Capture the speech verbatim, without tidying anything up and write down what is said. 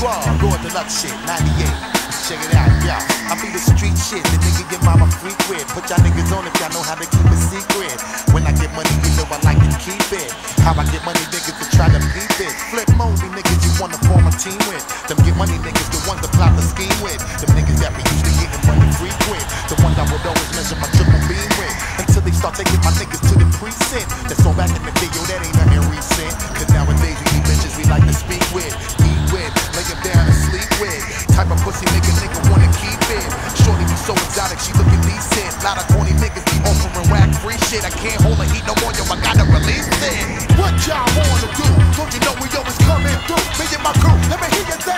Squad, Lord Deluxe shit, ninety-eight. Check it out, y'all. I be the street shit, the nigga your mama freak with. Put y'all niggas on if y'all know how to keep it secret. When I get money, you know I like to keep it. How I get money, niggas to try to beat it. Flip Moon, these niggas you wanna form a team with. Them get money niggas, the ones that plot the scheme with. Them niggas that we used to getting money frequent. The ones I would always measure my triple beam with. Until they start taking my niggas to the precinct. That's all back in the day, yo, that ain't nothing recent. Cause nowadays we need bitches we like to speak with, eat with, lay them down and sleep with. Type of pussy nigga nigga wanna keep it. Shorty be so exotic, she looking decent. Lot of corny niggas be offering rack free shit. I can't hold a heat no more, yo, I gotta release it. What y'all wanna do? Don't you know we always coming through? Me and my crew, let me hear you.